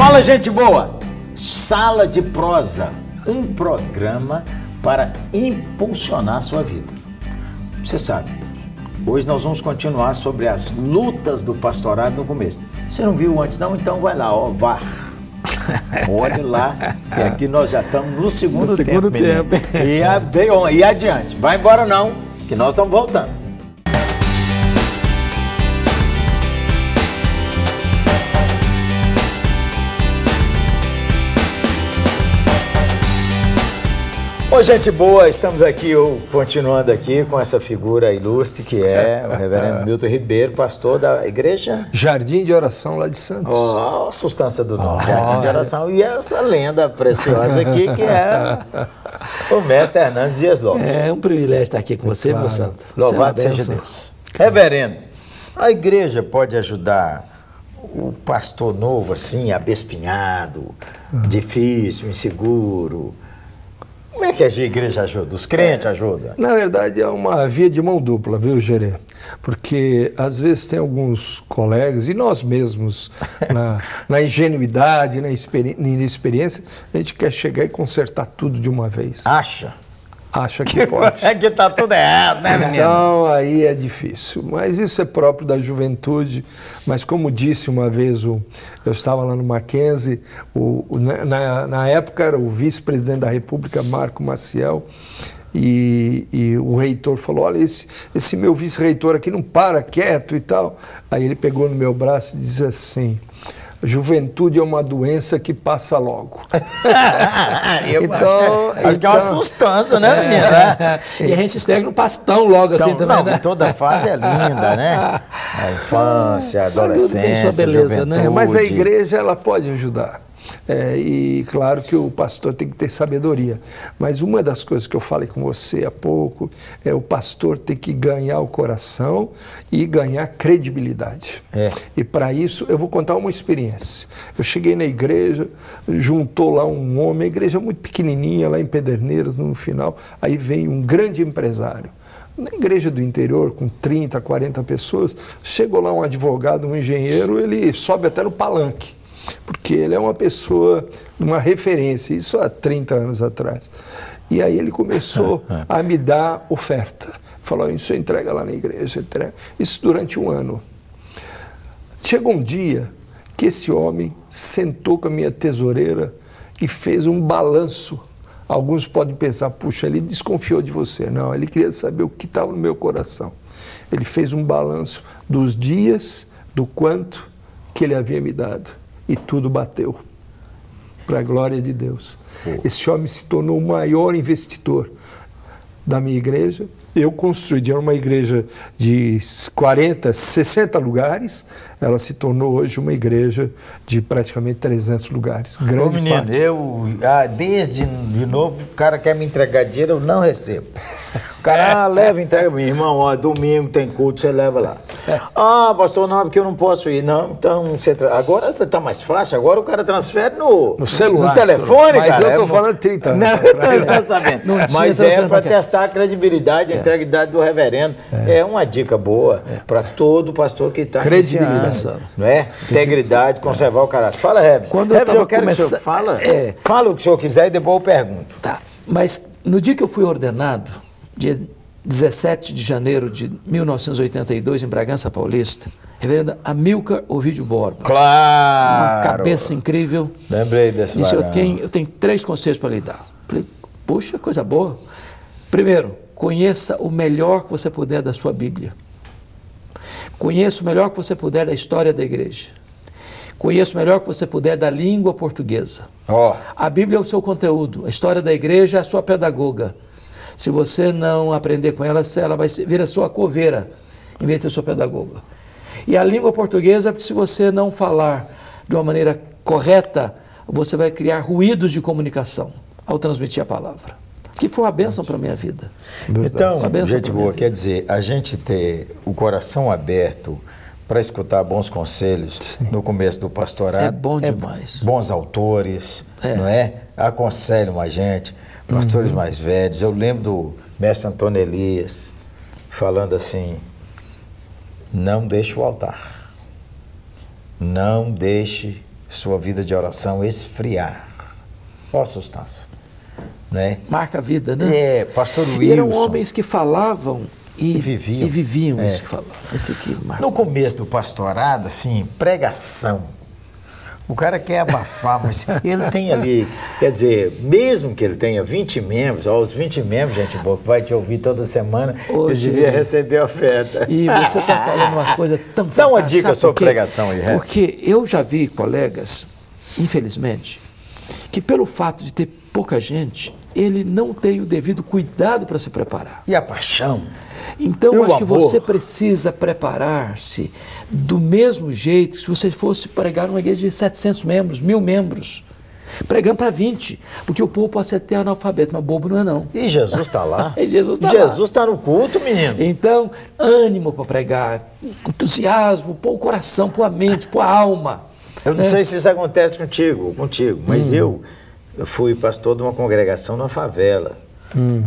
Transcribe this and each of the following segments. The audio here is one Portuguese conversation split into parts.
Fala, gente boa! Sala de Prosa, um programa para impulsionar a sua vida. Você sabe, hoje nós vamos continuar sobre as lutas do pastorado no começo. Você não viu antes não? Então vai lá, ó, vá. Olhe lá, que aqui nós já estamos no segundo tempo. E adiante, vai embora não, que nós estamos voltando. Oi, gente boa, estamos aqui, continuando aqui com essa figura ilustre que é o Reverendo Milton Ribeiro, pastor da igreja Jardim de Oração lá de Santos. Ó, a sustância do nome, Jardim de Oração. E essa lenda preciosa aqui que é o mestre Hernandes Dias Lopes. É um privilégio estar aqui com você, claro, meu santo. Louvado seja Deus. Reverendo, a igreja pode ajudar o pastor novo assim, abespinhado, difícil, inseguro? Como é que a igreja ajuda? Os crentes ajudam? Na verdade, é uma via de mão dupla, viu, Gerê? Porque, às vezes, tem alguns colegas, e nós mesmos, na ingenuidade, na inexperiência, a gente quer chegar e consertar tudo de uma vez. Acha que pode. É que está tudo errado, né, menino? Então, aí é difícil. Mas isso é próprio da juventude. Mas, como disse uma vez, eu estava lá no Mackenzie, na época era o vice-presidente da República, Marco Maciel, e o reitor falou, olha, esse meu vice-reitor aqui não para quieto e tal. Aí ele pegou no meu braço e disse assim... Juventude é uma doença que passa logo. Acho que é uma sustância, né, menina? E a gente se pega no pastão logo então, assim também. Não, né? Toda fase é linda, né? A infância, a adolescência, tem sua beleza, juventude. Né? Mas a igreja, ela pode ajudar. E claro que o pastor tem que ter sabedoria. Mas uma das coisas que eu falei com você há pouco é o pastor ter que ganhar o coração e ganhar credibilidade. E para isso eu vou contar uma experiência. Eu cheguei na igreja, juntou lá um homem, a igreja é muito pequenininha, lá em Pederneiras, no final, aí veio um grande empresário. Na igreja do interior, com 30, 40 pessoas, chegou lá um advogado, um engenheiro, ele sobe até no palanque. Porque ele é uma pessoa, uma referência, isso há 30 anos atrás. E aí ele começou a me dar oferta. Falou, isso entrega lá na igreja, entrega. Isso durante um ano. Chegou um dia que esse homem sentou com a minha tesoureira e fez um balanço. Alguns podem pensar, puxa, ele desconfiou de você. Não, ele queria saber o que estava no meu coração. Ele fez um balanço dos dias, do quanto que ele havia me dado. E tudo bateu, para a glória de Deus. Esse homem se tornou o maior investidor da minha igreja. Eu construí, era uma igreja de 40, 60 lugares, ela se tornou hoje uma igreja de praticamente 300 lugares. Grande parte. Desde de novo, o cara quer me entregar dinheiro, eu não recebo. O cara leva, entrega, meu irmão, ó, domingo tem culto, você leva lá. Ah, pastor, não, porque eu não posso ir. Não, então, agora está mais fácil, agora o cara transfere no celular, no telefone, mas cara. Mas eu estou falando 30 anos. Não, eu estou sabendo. Não, mas é para testar a credibilidade, a integridade do reverendo. É uma dica boa para todo pastor que está... Credibilidade. Não é? Integridade, conservar o caráter. Fala, Reves. Eu quero que o senhor fala o que o senhor quiser e depois eu pergunto. Tá, mas no dia que eu fui ordenado... Dia 17 de janeiro de 1982, em Bragança Paulista, reverendo Amilcar Ovidio Borba. Claro! Uma cabeça incrível. Lembrei desse lugar. Disse, eu tenho três conselhos para lhe dar. Falei, poxa, coisa boa. Primeiro, conheça o melhor que você puder da sua Bíblia. Conheça o melhor que você puder da história da igreja. Conheça o melhor que você puder da língua portuguesa. A Bíblia é o seu conteúdo, a história da igreja é a sua pedagoga. Se você não aprender com ela vai vir a sua coveira, em vez de ser sua pedagoga. E a língua portuguesa, porque se você não falar de uma maneira correta, você vai criar ruídos de comunicação ao transmitir a palavra. Que foi uma bênção para a minha vida. Então, gente boa, quer dizer, a gente ter o coração aberto para escutar bons conselhos no começo do pastorado. É bom demais. Bons autores, não é? Aconselham a gente. Pastores mais velhos, eu lembro do mestre Antônio Elias falando assim, não deixe o altar, não deixe sua vida de oração esfriar. Ó sustância, né? Marca a vida, né? É, pastor Wilson. E eram homens que falavam e viviam isso que falavam. Esse aqui, Marco. No começo do pastorado, assim, pregação. O cara quer abafar, mas ele tem ali, quer dizer, mesmo que ele tenha 20 membros, ó, os 20 membros, gente boa, que vai te ouvir toda semana, hoje ele devia receber a oferta. E você está falando uma coisa tão fantástica. Dá uma dica sobre pregação aí, porque eu já vi colegas, infelizmente, que pelo fato de ter pouca gente, ele não tem o devido cuidado para se preparar. E a paixão? Então, eu acho que você precisa preparar-se do mesmo jeito que se você fosse pregar numa igreja de 700 membros, 1000 membros. Pregando para 20, porque o povo pode ser até analfabeto, mas bobo não é não. E Jesus está lá. Jesus está no culto, menino. Então, ânimo para pregar, entusiasmo, pôr o coração, pôr a mente, pôr a alma. Eu não sei se isso acontece contigo, mas eu fui pastor de uma congregação na favela.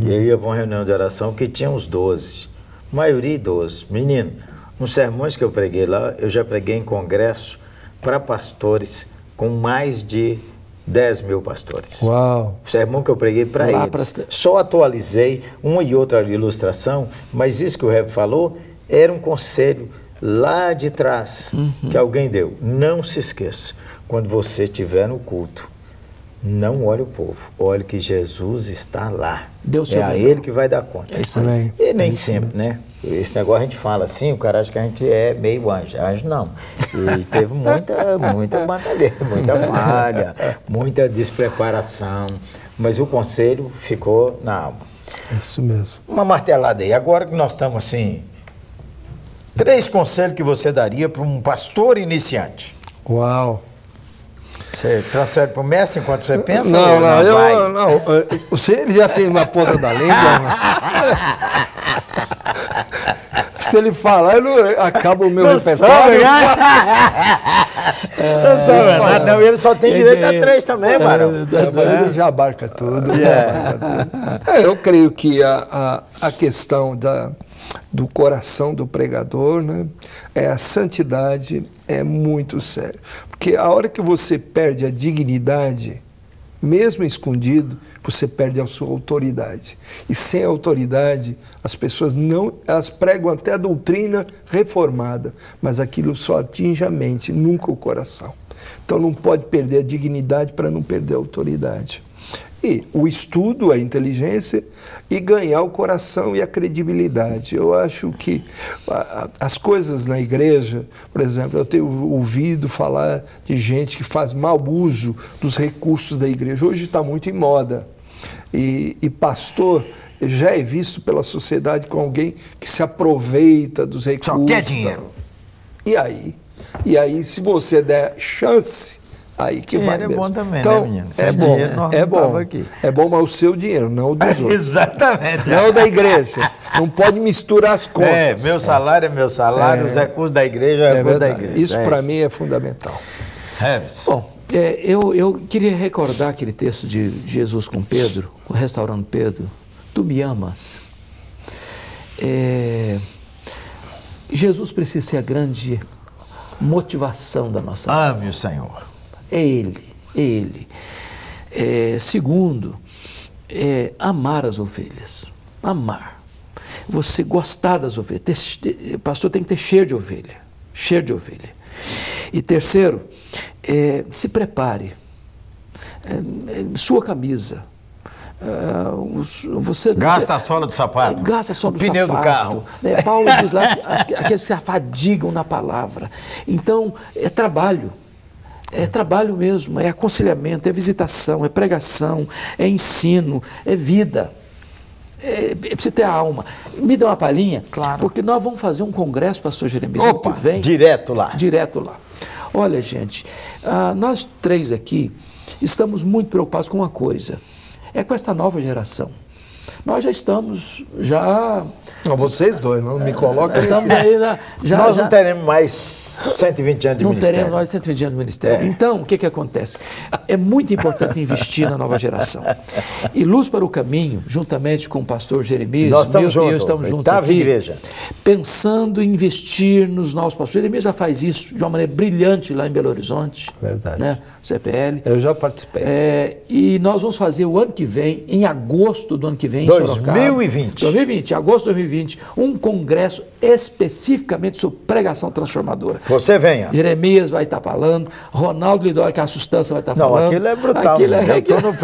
E eu ia para uma reunião de oração que tinha uns 12, maioria 12. Menino, uns sermões que eu preguei lá, eu já preguei em congresso para pastores com mais de 10 mil pastores. Uau! O sermão que eu preguei para eles. Só atualizei uma e outra ilustração, mas isso que o Rev falou era um conselho lá de trás que alguém deu. Não se esqueça, quando você estiver no culto, não olhe o povo, olhe que Jesus está lá. É a ele que vai dar conta. É isso aí. E nem sempre, né? Esse negócio a gente fala assim, o cara acha que a gente é meio anjo. Anjo não. E teve muita batalha, muita falha, muita despreparação. Mas o conselho ficou na alma. Isso mesmo. Uma martelada aí. Agora que nós estamos assim, 3 conselhos que você daria para um pastor iniciante. Uau! Você transfere para o mestre enquanto você pensa? Não, você, ele já tem uma ponta da língua. Mas... se ele falar, acaba o meu repertório. Não, ele só tem direito a 3 também, Barão. Ele já abarca tudo. Eu creio que a questão do coração do pregador, né? A santidade é muito séria. Porque a hora que você perde a dignidade, mesmo escondido, você perde a sua autoridade. E sem autoridade, as pessoas não... elas pregam até a doutrina reformada, mas aquilo só atinge a mente, nunca o coração. Então não pode perder a dignidade para não perder a autoridade. E o estudo, a inteligência e ganhar o coração e a credibilidade. Eu acho que as coisas na igreja, por exemplo, eu tenho ouvido falar de gente que faz mau uso dos recursos da igreja. Hoje está muito em moda. E pastor já é visto pela sociedade como alguém que se aproveita dos recursos. Só quer dinheiro. E aí, se você der chance... aí que vale mesmo. É bom também, então, né, menino? É bom, mas o seu dinheiro, não o dos outros. Exatamente. Não o da igreja. Não pode misturar as contas. Meu salário é meu salário, os recursos da igreja é recursos da igreja. Isso para mim é fundamental. Bom, eu queria recordar aquele texto de Jesus com Pedro, restaurando Pedro. Tu me amas. Jesus precisa ser a grande motivação da nossa vida. Ame o Senhor. É ele. Segundo, amar as ovelhas. Amar. Você gostar das ovelhas. Pastor tem que ter cheiro de ovelha. Cheiro de ovelha. E terceiro, se prepare. Sua camisa. Gasta a sola do sapato. Gasta a sola do sapato. Pneu do carro. Paulo diz lá, aqueles que se afadigam na palavra. Então, é trabalho. É trabalho mesmo, é aconselhamento, é visitação, é pregação, é ensino, é vida. Precisa ter a alma. Me dá uma palhinha, claro. Porque nós vamos fazer um congresso, pastor Jeremias. Opa, vem. Direto lá. Direto lá. Olha, gente, nós 3 aqui estamos muito preocupados com uma coisa. É com esta nova geração. Nós já estamos, já... Não, vocês dois, não me coloquem... Nós não teremos mais 120 anos de ministério. Não teremos mais 120 anos de ministério. Então, o que que acontece? É muito importante investir na nova geração. E Luz para o Caminho, juntamente com o pastor Jeremias... Nós estamos juntos. Estamos juntos Oitava aqui, Igreja. Pensando em investir nos nossos pastores. Jeremias já faz isso de uma maneira brilhante lá em Belo Horizonte. Verdade. Né? CPL. Eu já participei. E nós vamos fazer o ano que vem, em agosto do ano que vem, 2020, agosto de 2020, um congresso especificamente sobre pregação transformadora. Você venha. Jeremias vai estar falando, Ronaldo Lidório, que a sustância vai estar falando. Não, aquilo é brutal. Aquilo é...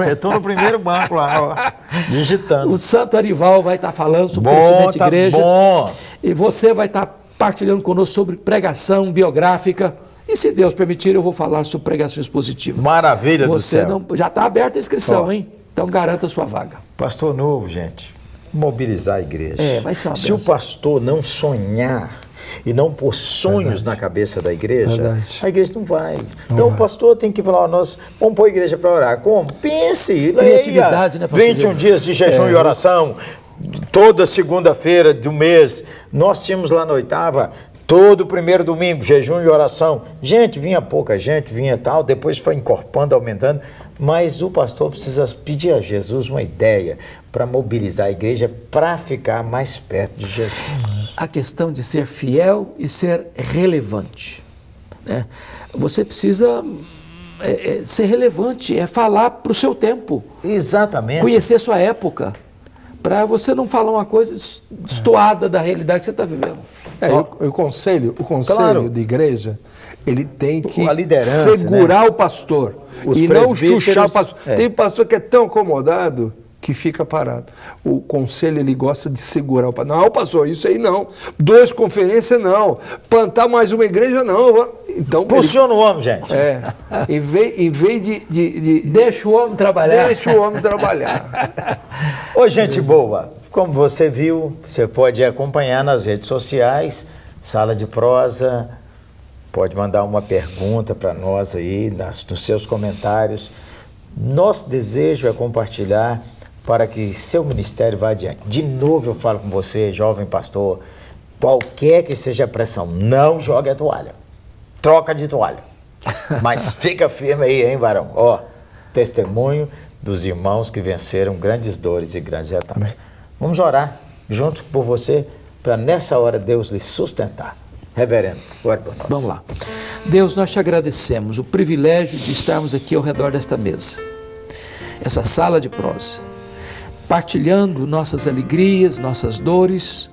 Eu estou no primeiro banco lá, digitando. O santo Arival vai estar falando sobre crescimento de igreja. Bom. E você vai estar partilhando conosco sobre pregação biográfica. E se Deus permitir, eu vou falar sobre pregações positivas. Maravilha do céu. Já está aberta a inscrição, hein? Então garanta a sua vaga. Pastor novo, gente, mobilizar a igreja. Vai ser uma benção. Se o pastor não sonhar e não pôr sonhos na cabeça da igreja, a igreja não vai. Então o pastor tem que falar, nós vamos pôr a igreja para orar. Como? Pense, leia. Criatividade, né, pastor? 21 dias de jejum e oração, toda segunda-feira do mês. Nós tínhamos lá na Oitava... Todo primeiro domingo, jejum e oração. Gente, vinha pouca gente, vinha tal, depois foi encorpando, aumentando. Mas o pastor precisa pedir a Jesus uma ideia para mobilizar a igreja para ficar mais perto de Jesus. A questão de ser fiel e ser relevante, né? Você precisa ser relevante, falar para o seu tempo. Exatamente. Conhecer a sua época. Para você não falar uma coisa destoada da realidade que você está vivendo. O conselho claro. De igreja, ele tem que segurar, né? O pastor. E não chuchar o pastor. Tem pastor que é tão acomodado que fica parado. O conselho, ele gosta de segurar o pastor. Não, pastor, isso aí não. 2 conferências, não. Plantar mais uma igreja, não. Então, funciona o homem, gente. Em vez de... Deixa o homem trabalhar. Deixa o homem trabalhar. Ô, gente boa, como você viu, você pode acompanhar nas redes sociais, Sala de Prosa, pode mandar uma pergunta para nós aí, nos seus comentários. Nosso desejo é compartilhar para que seu ministério vá adiante. De novo eu falo com você, jovem pastor, qualquer que seja a pressão, não jogue a toalha. Troca de toalha. Mas fica firme aí, hein, varão? Ó, testemunho dos irmãos que venceram grandes dores e grandes etapas. Vamos orar juntos por você, para nessa hora Deus lhe sustentar. Reverendo, ore por nós. Vamos lá. Deus, nós te agradecemos o privilégio de estarmos aqui ao redor desta mesa, essa sala de prosa, partilhando nossas alegrias, nossas dores,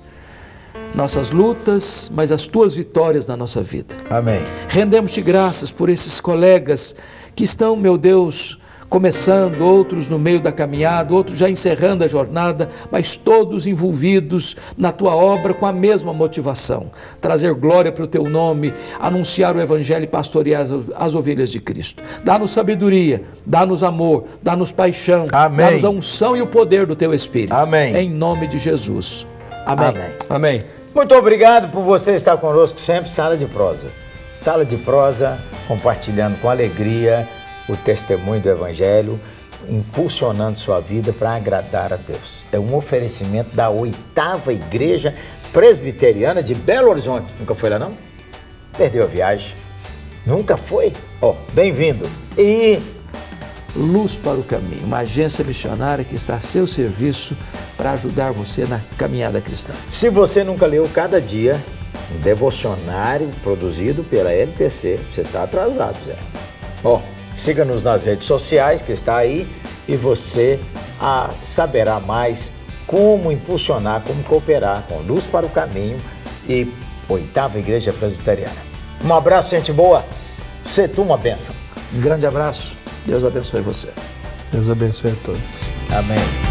nossas lutas, mas as tuas vitórias na nossa vida. Amém. Rendemos-te graças por esses colegas que estão, meu Deus, começando, outros no meio da caminhada, outros já encerrando a jornada, mas todos envolvidos na tua obra com a mesma motivação: trazer glória para o teu nome, anunciar o evangelho e pastorear as ovelhas de Cristo. Dá-nos sabedoria, dá-nos amor, dá-nos paixão, dá-nos a unção e o poder do teu Espírito. Amém. Em nome de Jesus. Amém. Amém. Amém. Muito obrigado por você estar conosco sempre, Sala de Prosa. Sala de Prosa, compartilhando com alegria o testemunho do Evangelho, impulsionando sua vida para agradar a Deus. É um oferecimento da Oitava Igreja Presbiteriana de Belo Horizonte. Nunca foi lá, não? Perdeu a viagem? Nunca foi? Ó, bem-vindo. E Luz para o Caminho, uma agência missionária que está a seu serviço para ajudar você na caminhada cristã. Se você nunca leu Cada Dia, um devocionário produzido pela LPC, você está atrasado, Zé. Ó, siga-nos nas redes sociais, que está aí, e você saberá mais como impulsionar, como cooperar com Luz para o Caminho e Oitava Igreja Presbiteriana. Um abraço, gente boa. Sê tu uma bênção. Um grande abraço. Deus abençoe você. Deus abençoe a todos. Amém.